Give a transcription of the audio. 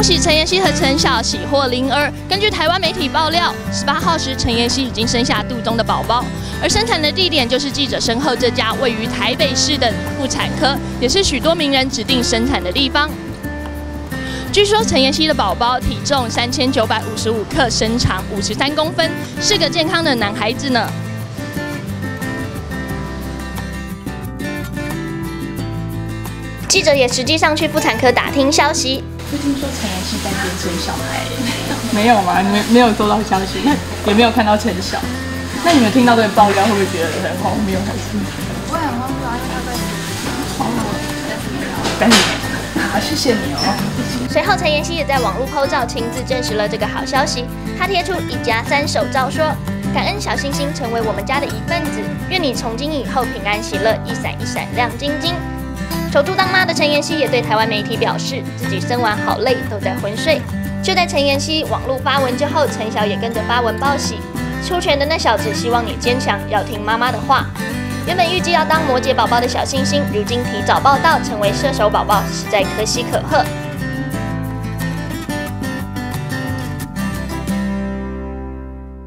恭喜陈妍希和陈晓喜获02。根据台湾媒体爆料，18号时陈妍希已经生下肚中的宝宝，而生产的地点就是记者身后这家位于台北市的妇产科，也是许多名人指定生产的地方。 据说陈妍希的宝宝体重3955克，身长53公分，是个健康的男孩子呢。记者也实际上去妇产科打听消息。最近说陈妍希在边生小孩，没有吗？没有收到消息，也没有看到陈晓。那你们听到这个爆料，会不会觉得很荒谬？还是？我也很荒谬，因为他在荒谬，但是。 好，谢谢你哦。随后，陈妍希也在网络 PO 照，亲自证实了这个好消息。她贴出一家3手照说：“感恩小星星成为我们家的一份子，愿你从今以后平安喜乐，一闪一闪亮晶晶。”守株当妈的陈妍希也对台湾媒体表示，自己生完好累，都在昏睡。就在陈妍希网络发文之后，陈晓也跟着发文报喜：“出拳的那小子，希望你坚强，要听妈妈的话。” 原本预计要当摩羯宝宝的小星星，如今提早报到，成为射手宝宝，实在可喜可贺。